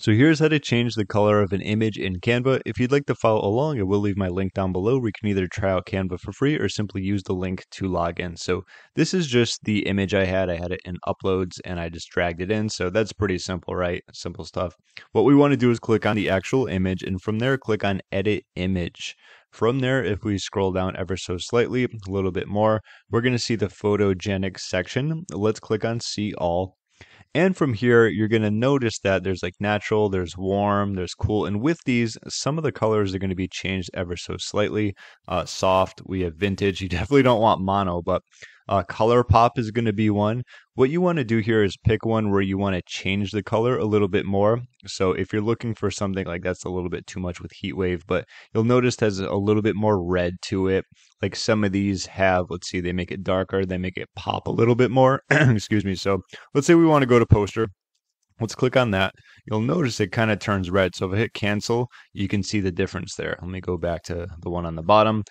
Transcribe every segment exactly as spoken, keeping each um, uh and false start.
So here's how to change the color of an image in Canva. If you'd like to follow along, I will leave my link down below. We can either try out Canva for free or simply use the link to log in. So this is just the image I had. I had it in uploads and I just dragged it in. So that's pretty simple, right? Simple stuff. What we want to do is click on the actual image and from there click on edit image. From there, if we scroll down ever so slightly, a little bit more, we're going to see the photogenic section. Let's click on see all. And from here, you're going to notice that there's like natural, there's warm, there's cool. And with these, some of the colors are going to be changed ever so slightly. Uh, soft, we have vintage. You definitely don't want mono, but uh, color pop is going to be one. What you want to do here is pick one where you want to change the color a little bit more. So if you're looking for something like that's a little bit too much with heat wave, but you'll notice it has a little bit more red to it. Like some of these have, let's see, they make it darker, they make it pop a little bit more. Excuse me. So let's say we want to go to poster. Let's click on that. You'll notice it kind of turns red. So if I hit cancel, you can see the difference there. Let me go back to the one on the bottom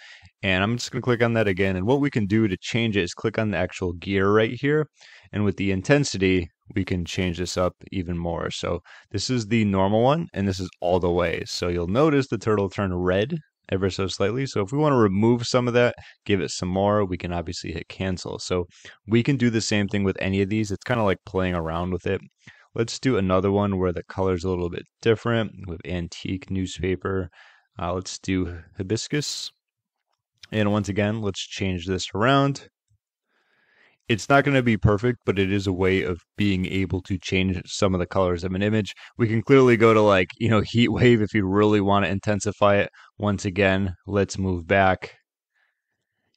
and I'm just going to click on that again. And what we can do to change it is click on the actual gear right here. And with the intensity, we can change this up even more. So this is the normal one and this is all the way. So you'll notice the turtle turn red ever so slightly. So if we want to remove some of that, give it some more, we can obviously hit cancel. So we can do the same thing with any of these. It's kind of like playing around with it. Let's do another one where the color's a little bit different with antique newspaper. Uh, let's do hibiscus. And once again, let's change this around. It's not going to be perfect, but it is a way of being able to change some of the colors of an image. We can clearly go to like, you know, heat wave if you really want to intensify it. Once again, let's move back.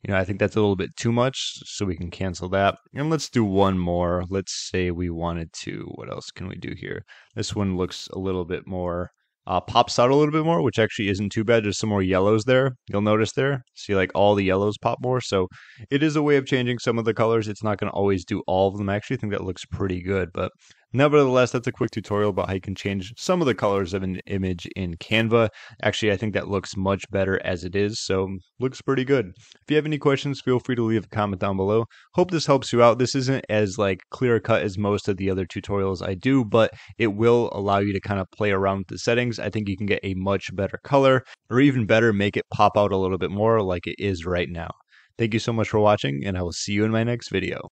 You know, I think that's a little bit too much, so we can cancel that. And let's do one more. Let's say we wanted to, what else can we do here? This one looks a little bit more, uh, pops out a little bit more, which actually isn't too bad. There's some more yellows there. You'll notice there. See like all the yellows pop more. So it is a way of changing some of the colors. It's not going to always do all of them. I actually think that looks pretty good, but nevertheless, that's a quick tutorial about how you can change some of the colors of an image in Canva. Actually, I think that looks much better as it is, so looks pretty good. If you have any questions, feel free to leave a comment down below. Hope this helps you out. This isn't as like clear cut as most of the other tutorials I do, but it will allow you to kind of play around with the settings. I think you can get a much better color, or even better, make it pop out a little bit more like it is right now. Thank you so much for watching, and I will see you in my next video.